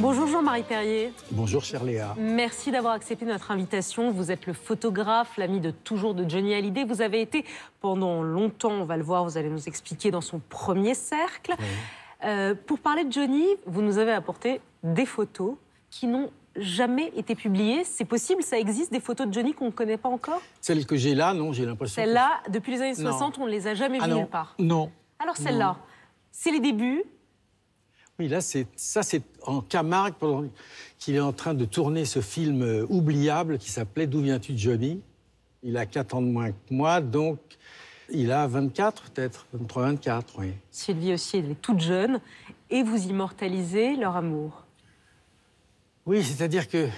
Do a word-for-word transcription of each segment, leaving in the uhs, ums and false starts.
Bonjour Jean-Marie Périer. Bonjour chère Léa. Merci d'avoir accepté notre invitation. Vous êtes le photographe, l'ami de toujours de Johnny Hallyday. Vous avez été pendant longtemps, on va le voir, vous allez nous expliquer, dans son premier cercle. Oui. Euh, pour parler de Johnny, vous nous avez apporté des photos qui n'ont jamais été publiées. C'est possible, ça existe, des photos de Johnny qu'on ne connaît pas encore? Celles que j'ai là, non, j'ai l'impression... Celles-là, que... depuis les années soixante, non. On ne les a jamais ah vues nulle part. Non. Alors celles-là, c'est les débuts. Oui, là, ça, c'est en Camargue, pendant qu'il est en train de tourner ce film euh, oubliable qui s'appelait « D'où viens-tu, Johnny ?» Il a quatre ans de moins que moi, donc il a vingt-quatre, peut-être, vingt-trois, vingt-quatre, oui. Sylvie aussi, elle est toute jeune, et vous immortalisez leur amour. Oui, c'est-à-dire que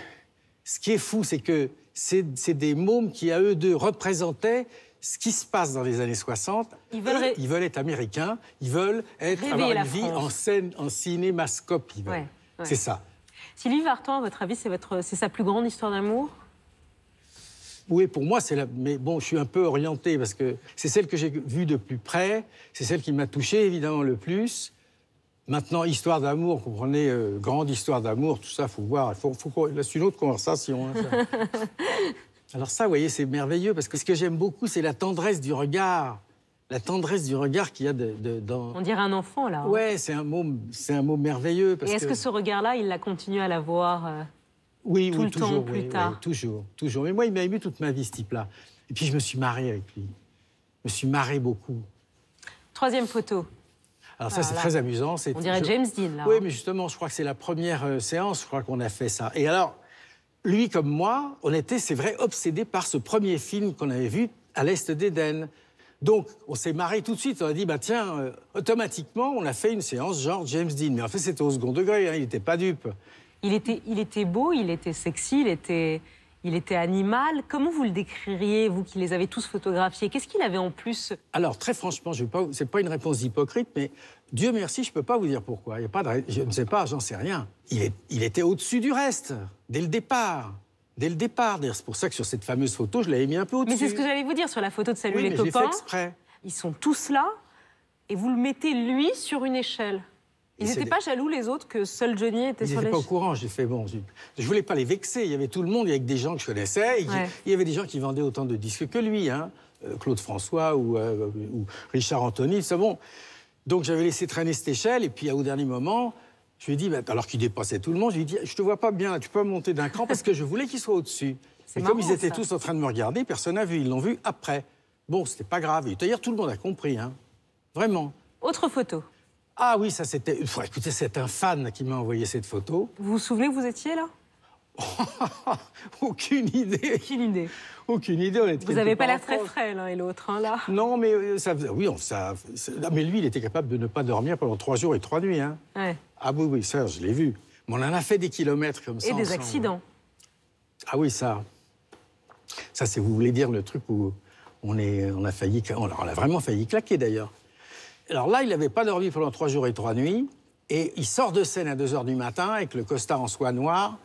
ce qui est fou, c'est que c'est des mômes qui, à eux deux, représentaient ce qui se passe dans les années soixante. Ils veulent, ré... ils veulent être américains, ils veulent être, avoir une vie en scène, en cinémascope. Ouais, ouais. C'est ça. Sylvie Vartan, à votre avis, c'est sa plus grande histoire d'amour? Oui, pour moi, c'est la... Mais bon, je suis un peu orienté parce que c'est celle que j'ai vue de plus près, c'est celle qui m'a touché évidemment le plus. Maintenant, histoire d'amour, vous comprenez, euh, grande histoire d'amour, tout ça, il faut voir. Faut, faut... C'est une autre conversation. Hein, ça. Alors ça, vous voyez, c'est merveilleux, parce que ce que j'aime beaucoup, c'est la tendresse du regard. La tendresse du regard qu'il y a de, de, dans... On dirait un enfant, là. Ouais, hein. C'est un mot, c'est un mot merveilleux. Parce Et est-ce que... que ce regard-là, il la continue à l'avoir euh, oui, tout oui, le toujours, temps, plus oui, tard oui, toujours, toujours. Mais moi, il m'a ému toute ma vie, ce type-là. Et puis, je me suis marré avec lui. Je me suis marré beaucoup. Troisième photo. Alors ça, c'est très amusant. On dirait je... James Dean, là. Oui, hein. Mais justement, je crois que c'est la première euh, séance, je crois qu'on a fait ça. Et alors... Lui, comme moi, on était, c'est vrai, obsédé par ce premier film qu'on avait vu, À l'est d'Éden. Donc, on s'est marré tout de suite. On a dit, bah tiens, euh, automatiquement, on a fait une séance genre James Dean. Mais en fait, c'était au second degré, hein, il n'était pas dupe. Il était, il était beau, il était sexy, il était, il était animal. Comment vous le décririez, vous qui les avez tous photographiés? Qu'est-ce qu'il avait en plus? Alors, très franchement, ce n'est pas une réponse hypocrite, mais Dieu merci, je ne peux pas vous dire pourquoi. Il y a pas de, je ne sais pas, j'en sais rien. Il, est, il était au-dessus du reste. Dès le départ, dès le départ, c'est pour ça que sur cette fameuse photo, je l'avais mis un peu au-dessus. Mais c'est ce que j'allais vous dire sur la photo de Salut oui, les copains. Oui, mais je l'ai fait exprès. Ils sont tous là, et vous le mettez lui sur une échelle. Ils n'étaient pas jaloux les autres que seul Johnny était sur l'échelle. Ils n'étaient pas au courant. J'ai fait bon, je... je voulais pas les vexer. Il y avait tout le monde, il y avait des gens que je connaissais. Et qui... ouais. Il y avait des gens qui vendaient autant de disques que lui, hein, euh, Claude François ou, euh, ou Richard Anthony. C'est bon. Donc j'avais laissé traîner cette échelle, et puis au dernier moment. Je lui ai dit, bah, alors qu'il dépassait tout le monde, je lui ai dit, je te vois pas bien, tu peux monter d'un cran parce que je voulais qu'il soit au-dessus. Mais marrant, comme ils étaient ça. Tous en train de me regarder, personne n'a vu, ils l'ont vu après. Bon, c'était pas grave. D'ailleurs, tout le monde a compris, hein. Vraiment. Autre photo. Ah oui, ça c'était... Enfin, écoutez, c'est un fan qui m'a envoyé cette photo. Vous vous souvenez où vous étiez, là? Aucune idée. Aucune idée. Aucune idée. On était vous n'avez pas l'air très frêle, l'un et l'autre, hein, là. Non, mais euh, ça, oui, on, ça, mais lui, il était capable de ne pas dormir pendant trois jours et trois nuits. Hein. Ouais. Ah oui, oui, ça, je l'ai vu. Mais on en a fait des kilomètres comme ça. Et des ensemble. Accidents. Ah oui, ça. Ça, c'est, vous voulez dire, le truc où on, est, on a failli, on a vraiment failli claquer, d'ailleurs. Alors là, il n'avait pas dormi pendant trois jours et trois nuits, et il sort de scène à deux heures du matin avec le costard en soie noire.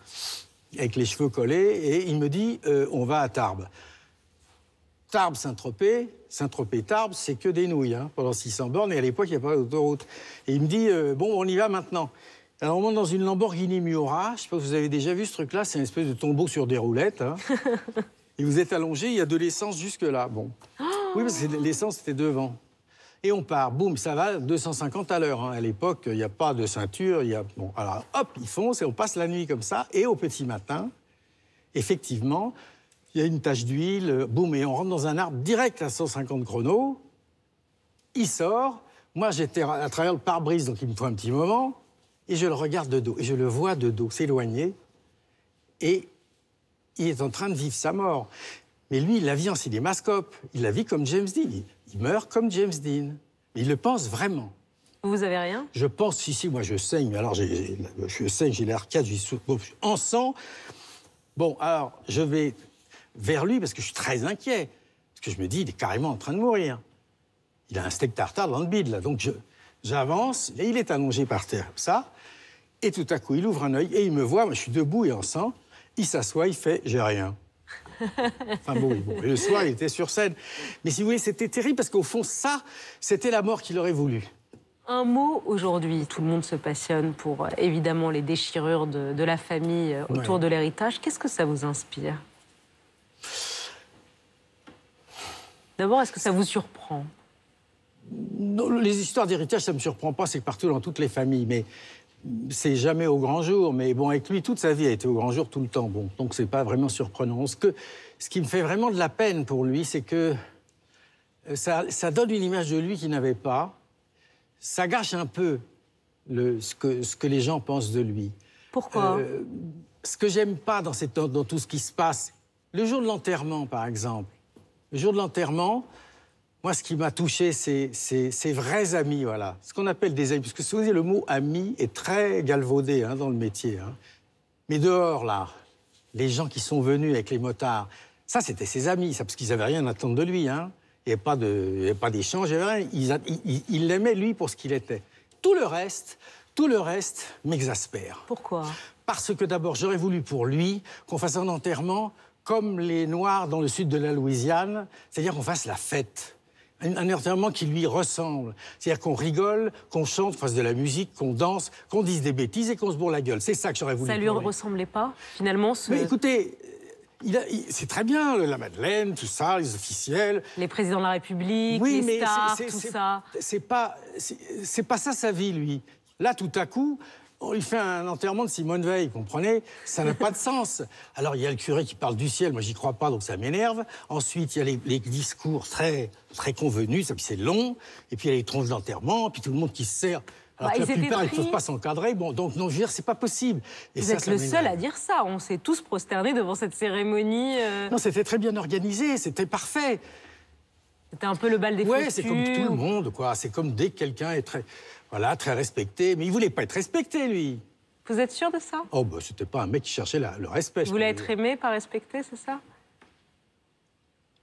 Avec les cheveux collés, et il me dit euh, on va à Tarbes. Tarbes, Saint-Tropez, Saint-Tropez, Tarbes, c'est que des nouilles, hein, pendant six cents bornes, et à l'époque, il n'y a pas d'autoroute. Et il me dit euh, bon, on y va maintenant. Alors, on monte dans une Lamborghini Miura, je ne sais pas si vous avez déjà vu ce truc-là, c'est une espèce de tombeau sur des roulettes. Hein. Et vous êtes allongé, il y a de l'essence jusque-là. Bon. Oh. Oui, parce que l'essence, c'était devant. Et on part, boum, ça va, deux cent cinquante à l'heure. Hein. À l'époque, il n'y a pas de ceinture, il y a... Bon, alors, hop, ils foncent et on passe la nuit comme ça. Et au petit matin, effectivement, il y a une tache d'huile, boum, et on rentre dans un arbre direct à cent cinquante chronos. Il sort. Moi, j'étais à travers le pare-brise, donc il me faut un petit moment. Et je le regarde de dos, et je le vois de dos s'éloigner. Et il est en train de vivre sa mort. Mais lui, il la vit en cinémascope. Il la vit comme James Dean. Il meurt comme James Dean. Il le pense vraiment. Vous avez rien? Je pense, si, si, moi, je saigne. Alors, j ai, j ai, je saigne, j'ai l'arcade, je suis en sang. Bon, alors, je vais vers lui parce que je suis très inquiet. Parce que je me dis, il est carrément en train de mourir. Il a un steak tartare dans le bide, là. Donc, j'avance, et il est allongé par terre, comme ça. Et tout à coup, il ouvre un œil et il me voit. Moi, je suis debout et en sang. Il s'assoit, il fait « j'ai rien ». Enfin bon, bon. Et le soir, il était sur scène. Mais si vous voulez, c'était terrible parce qu'au fond, ça, c'était la mort qu'il aurait voulu. Un mot aujourd'hui. Tout le monde se passionne pour, évidemment, les déchirures de, de la famille autour ouais. de l'héritage. Qu'est-ce que ça vous inspire? D'abord, est-ce que ça vous surprend? Non, les histoires d'héritage, ça ne me surprend pas. C'est partout dans toutes les familles. Mais c'est jamais au grand jour. Mais bon, avec lui, toute sa vie a été au grand jour tout le temps. Bon, donc, c'est pas vraiment surprenant. Ce, que, ce qui me fait vraiment de la peine pour lui, c'est que ça, ça donne une image de lui qu'il n'avait pas. Ça gâche un peu le, ce, que, ce que les gens pensent de lui. Pourquoi? euh, Ce que j'aime pas dans, cette, dans tout ce qui se passe, le jour de l'enterrement, par exemple. Le jour de l'enterrement, moi, ce qui m'a touché, c'est ces vrais amis, voilà. Ce qu'on appelle des amis, parce que si vous voyez, le mot « ami » est très galvaudé hein, dans le métier. Hein. Mais dehors, là, les gens qui sont venus avec les motards, ça, c'était ses amis, ça, parce qu'ils n'avaient rien à attendre de lui, hein. Il n'y avait pas d'échange, il n'y avait rien. Il, il, il l'aimait, lui, pour ce qu'il était. Tout le reste, tout le reste m'exaspère. Pourquoi? Parce que, d'abord, j'aurais voulu, pour lui, qu'on fasse un enterrement comme les Noirs dans le sud de la Louisiane, c'est-à-dire qu'on fasse la fête. Un, un enterrement qui lui ressemble. C'est-à-dire qu'on rigole, qu'on chante, qu'on fasse de la musique, qu'on danse, qu'on dise des bêtises et qu'on se bourre la gueule. C'est ça que j'aurais voulu. Ça lui ressemblait pas, finalement ce... Mais écoutez... C'est très bien, la Madeleine, tout ça, les officiels... Les présidents de la République, oui, les stars, c'est, c'est, tout ça... C'est pas, c'est pas ça, sa vie, lui. Là, tout à coup, on lui fait un enterrement de Simone Veil, vous comprenez? Ça n'a pas de sens. Alors, il y a le curé qui parle du ciel, moi, j'y crois pas, donc ça m'énerve. Ensuite, il y a les, les discours très, très convenus, ça, puis c'est long. Et puis, il y a les tronches d'enterrement, puis tout le monde qui se sert... Alors bah, que la plupart, ils ne peuvent pas s'encadrer. Bon, donc, non, je veux dire, c'est pas possible. Et vous ça, êtes ça le seul à dire ça. On s'est tous prosternés devant cette cérémonie. Euh... Non, c'était très bien organisé, c'était parfait. C'était un peu le bal des foutus. Oui, c'est comme tout le monde, quoi. C'est comme dès que quelqu'un est très, voilà, très respecté. Mais il voulait pas être respecté, lui. Vous êtes sûr de ça? Oh, bah, c'était pas un mec qui cherchait la, le respect. Vous voulez être aimé, pas respecté, c'est ça?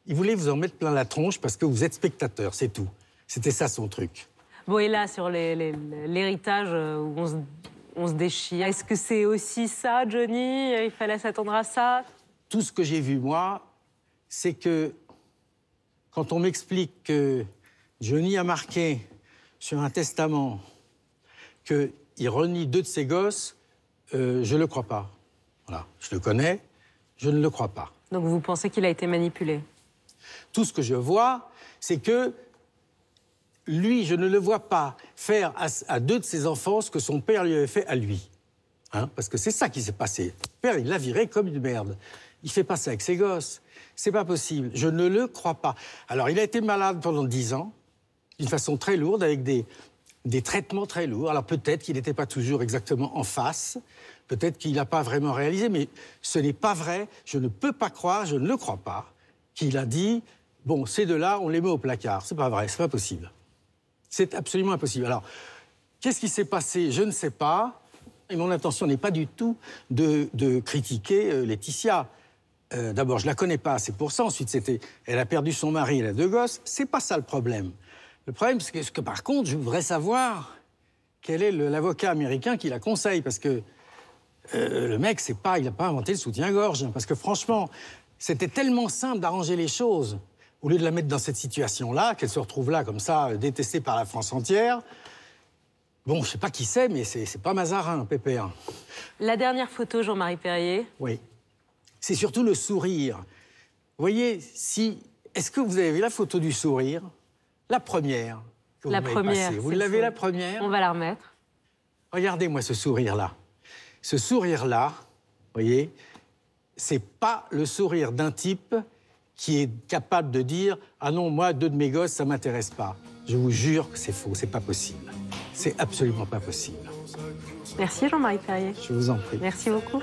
Il voulait vous en mettre plein la tronche parce que vous êtes spectateur, c'est tout. C'était ça, son truc. Bon, et là, sur l'héritage, où on se, on se déchire, est-ce que c'est aussi ça, Johnny? Il fallait s'attendre à ça? Tout ce que j'ai vu, moi, c'est que quand on m'explique que Johnny a marqué sur un testament qu'il renie deux de ses gosses, euh, je ne le crois pas. Voilà, je le connais, je ne le crois pas. Donc vous pensez qu'il a été manipulé? Tout ce que je vois, c'est que lui, je ne le vois pas faire à, à deux de ses enfants ce que son père lui avait fait à lui. Hein? Parce que c'est ça qui s'est passé. Le père, il l'a viré comme une merde. Il fait pas ça avec ses gosses. C'est pas possible. Je ne le crois pas. Alors, il a été malade pendant dix ans, d'une façon très lourde, avec des, des traitements très lourds. Alors, peut-être qu'il n'était pas toujours exactement en face. Peut-être qu'il n'a pas vraiment réalisé. Mais ce n'est pas vrai. Je ne peux pas croire, je ne le crois pas, qu'il a dit, bon, ces deux-là, on les met au placard. C'est pas vrai, c'est pas possible. C'est absolument impossible. Alors, qu'est-ce qui s'est passé? Je ne sais pas. Et mon intention n'est pas du tout de, de critiquer euh, Laetitia. Euh, D'abord, je ne la connais pas assez pour ça. Ensuite, c'était, elle a perdu son mari, elle a deux gosses. C'est pas ça le problème. Le problème, c'est que, que, par contre, je voudrais savoir quel est l'avocat américain qui la conseille. Parce que euh, le mec, c'est pas, il n'a pas inventé le soutien-gorge. Hein, parce que franchement, c'était tellement simple d'arranger les choses. Au lieu de la mettre dans cette situation-là, qu'elle se retrouve là, comme ça, détestée par la France entière. Bon, je sais pas qui c'est, mais c'est pas Mazarin, pépère. La dernière photo, Jean-Marie Périer. Oui. C'est surtout le sourire. Vous voyez, si... Est-ce que vous avez vu la photo du sourire? La première que vous m'avez passée. Vous l'avez, la première? On va la remettre. Regardez-moi ce sourire-là. Ce sourire-là, vous voyez, c'est pas le sourire d'un type qui est capable de dire « Ah non, moi, deux de mes gosses, ça m'intéresse pas ». Je vous jure que c'est faux, c'est pas possible. C'est absolument pas possible. Merci Jean-Marie Périer. Je vous en prie. Merci beaucoup.